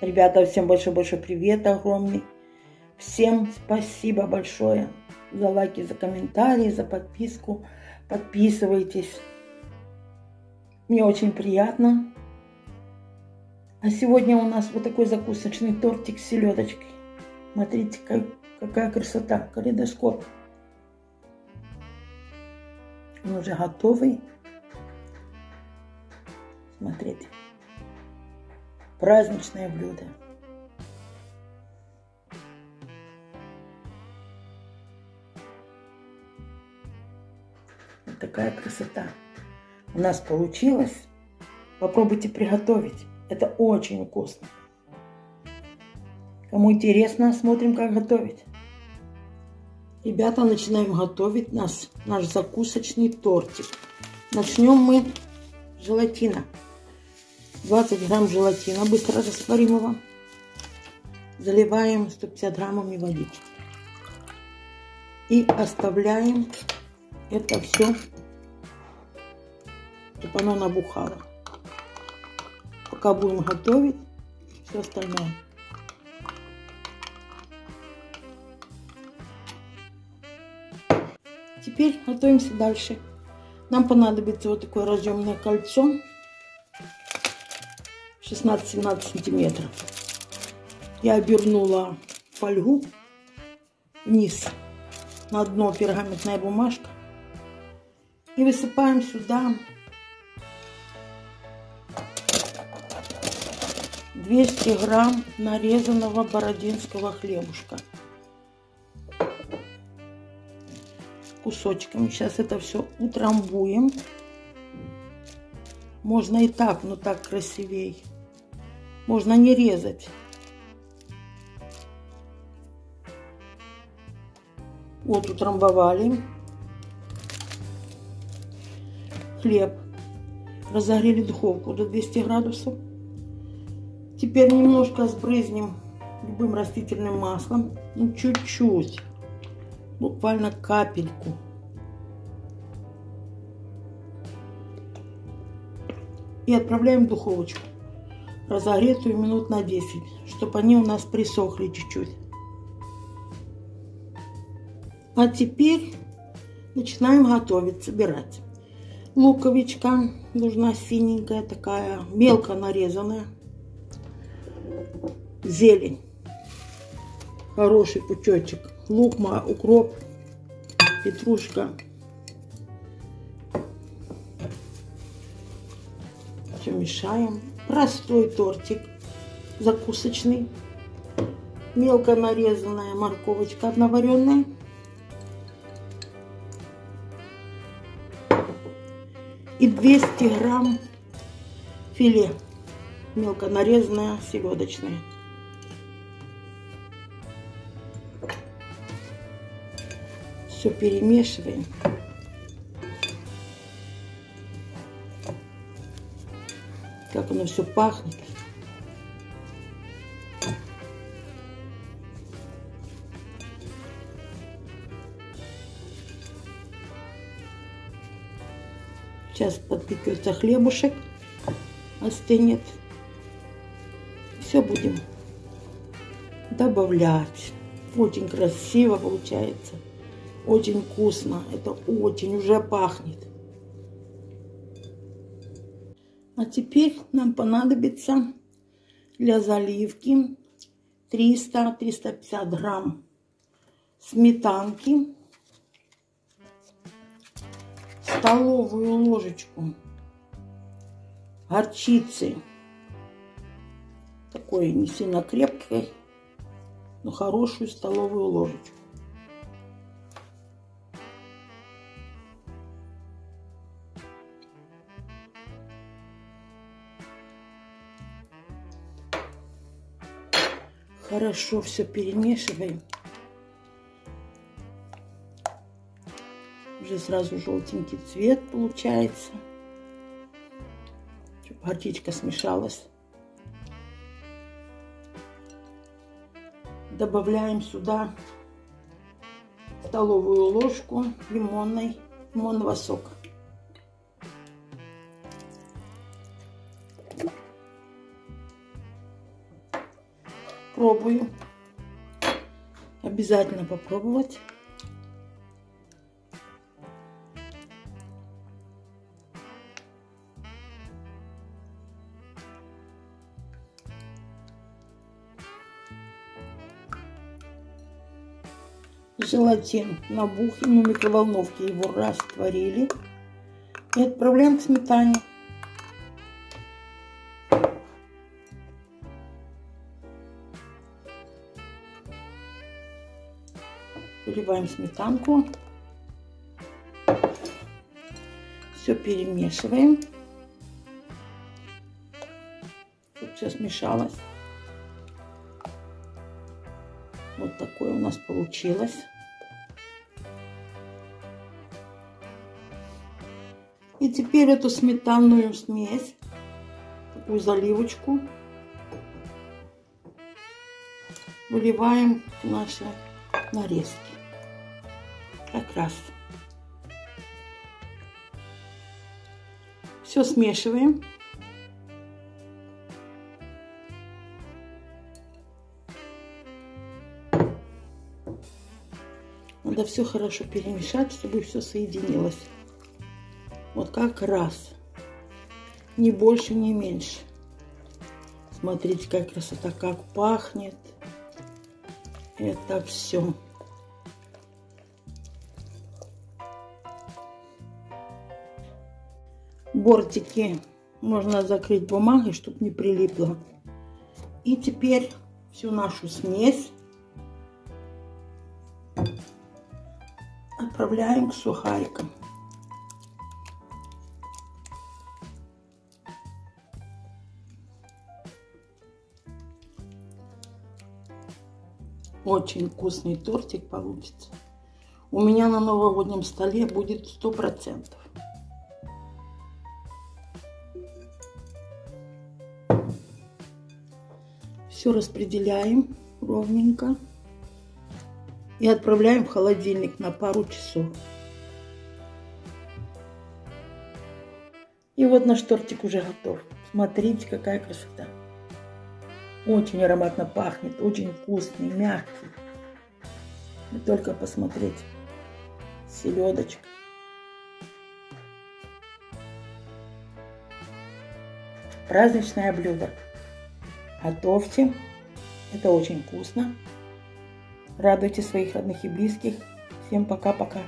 Ребята, всем больше привет огромный. Всем спасибо большое за лайки, за комментарии, за подписку. Подписывайтесь. Мне очень приятно. А сегодня у нас вот такой закусочный тортик с селедочкой. Смотрите, какая красота. Калейдоскоп. Он уже готовый. Смотрите. Праздничное блюдо. Вот такая красота у нас получилось. Попробуйте приготовить. Это очень вкусно. Кому интересно, смотрим, как готовить. Ребята, начинаем готовить наш закусочный тортик. Начнем мы с желатина. 20 грамм желатина быстро растворимого. Заливаем 150 граммами водички. И оставляем это все, чтобы оно набухало. Пока будем готовить все остальное. Теперь готовимся дальше. Нам понадобится вот такое разъемное кольцо. 16-17 сантиметров. Я обернула фольгу вниз. На дно пергаментная бумажка. И высыпаем сюда 200 грамм нарезанного бородинского хлебушка. Кусочками. Сейчас это все утрамбуем. Можно и так, но так красивей. Можно не резать. Вот утрамбовали хлеб. Разогрели духовку до 200 градусов. Теперь немножко сбрызнем любым растительным маслом. Ну, чуть-чуть. Буквально капельку. И отправляем в духовочку, разогретую минут на 10, чтобы они у нас присохли чуть-чуть. А теперь начинаем готовить, собирать. Луковичка нужна синенькая такая, мелко нарезанная. Зелень. Хороший пучочек. Лук, укроп, петрушка. Все мешаем. Простой тортик, закусочный. Мелко нарезанная морковочка одноваренная. И 200 грамм филе, мелко нарезанное селедочное. Все перемешиваем. Как оно все пахнет. Сейчас подпекется хлебушек, остынет. Все будем добавлять. Очень красиво получается. Очень вкусно, это очень уже пахнет. А теперь нам понадобится для заливки 300-350 грамм сметанки, столовую ложечку горчицы, такой не сильно крепкой, но хорошую столовую ложечку. Хорошо все перемешиваем. Уже сразу желтенький цвет получается. Чтобы горчичка смешалась. Добавляем сюда столовую ложку лимонного сока. пробую. Обязательно попробовать. Желатин набух, и на микроволновке его растворили. И отправляем к сметане. Выливаем сметанку. Все перемешиваем, чтобы все смешалось. Вот такое у нас получилось. И теперь эту сметанную смесь, такую заливочку, выливаем в наши нарезки. Как раз. Все смешиваем. Надо все хорошо перемешать, чтобы все соединилось. Вот как раз. Ни больше, ни меньше. Смотрите, какая красота, как пахнет. Это все. Бортики можно закрыть бумагой, чтобы не прилипло. И теперь всю нашу смесь отправляем к сухарикам. Очень вкусный тортик получится. У меня на новогоднем столе будет 100%. Все распределяем ровненько и отправляем в холодильник на пару часов. И вот наш тортик уже готов. Смотрите, какая красота. Очень ароматно пахнет, очень вкусный, мягкий. И только посмотреть. Селедочка. Праздничное блюдо. Готовьте. Это очень вкусно. Радуйте своих родных и близких. Всем пока-пока.